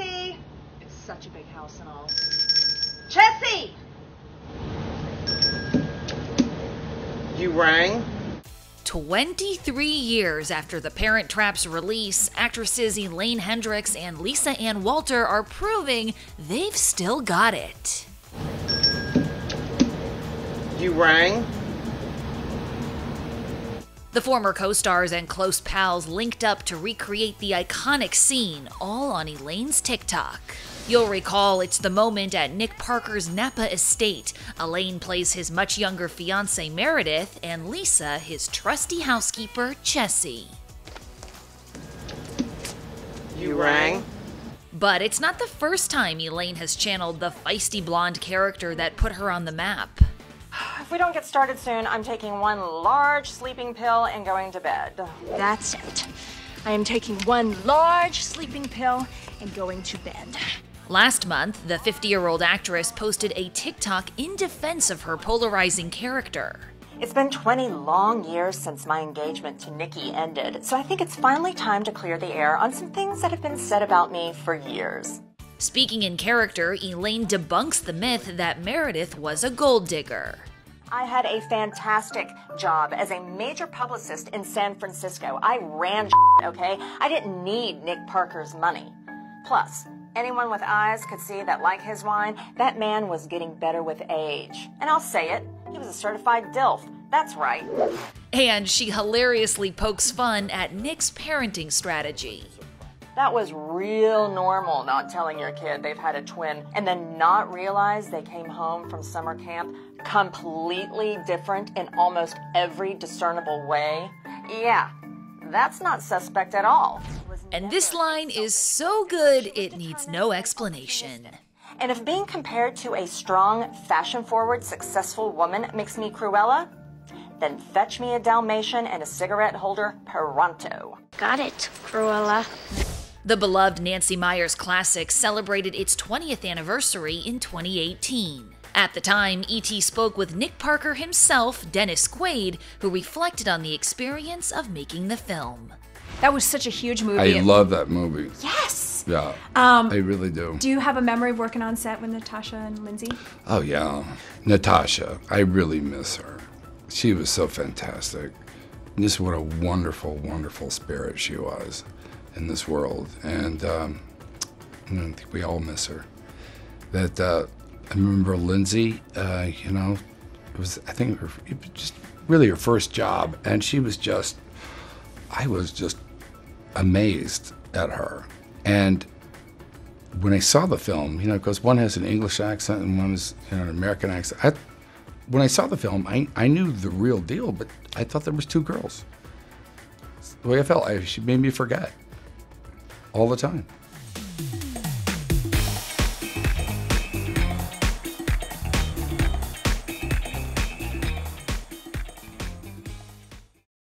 Chessy! It's such a big house and all. Chessy! You rang? 23 years after The Parent Trap's release, actresses Elaine Hendrix and Lisa Ann Walter are proving they've still got it. You rang? The former co-stars and close pals linked up to recreate the iconic scene, all on Elaine's TikTok. You'll recall it's the moment at Nick Parker's Napa estate. Elaine plays his much younger fiancée Meredith, and Lisa his trusty housekeeper Chessy. You rang? But it's not the first time Elaine has channeled the feisty blonde character that put her on the map. If we don't get started soon, I'm taking one large sleeping pill and going to bed. That's it. I am taking one large sleeping pill and going to bed. Last month, the 50-year-old actress posted a TikTok in defense of her polarizing character. It's been 20 long years since my engagement to Nikki ended, so I think it's finally time to clear the air on some things that have been said about me for years. Speaking in character, Elaine debunks the myth that Meredith was a gold digger. I had a fantastic job as a major publicist in San Francisco. I ran shit, okay? I didn't need Nick Parker's money. Plus, anyone with eyes could see that, like his wine, that man was getting better with age. And I'll say it, he was a certified DILF. That's right. And she hilariously pokes fun at Nick's parenting strategy. That was real normal, not telling your kid they've had a twin and then not realize they came home from summer camp completely different in almost every discernible way. Yeah, that's not suspect at all. And this line is so good, it needs no explanation. And if being compared to a strong, fashion-forward, successful woman makes me Cruella, then fetch me a Dalmatian and a cigarette holder pronto. Got it, Cruella. The beloved Nancy Meyers classic celebrated its 20th anniversary in 2018. At the time, E.T. spoke with Nick Parker himself, Dennis Quaid, who reflected on the experience of making the film. That was such a huge movie. I love that movie. Yes! Yeah, I really do. Do you have a memory of working on set with Natasha and Lindsay? Oh yeah, Natasha. I really miss her. She was so fantastic. Just what a wonderful, wonderful spirit she was in this world, and I think we all miss her. That I remember Lindsay, you know, it was, I think, just really her first job, and she was just, I was just amazed at her. And when I saw the film, you know, because one has an English accent and one has, you know, an American accent. When I saw the film, I knew the real deal, but I thought there was two girls. That's the way I felt. She made me forget all the time.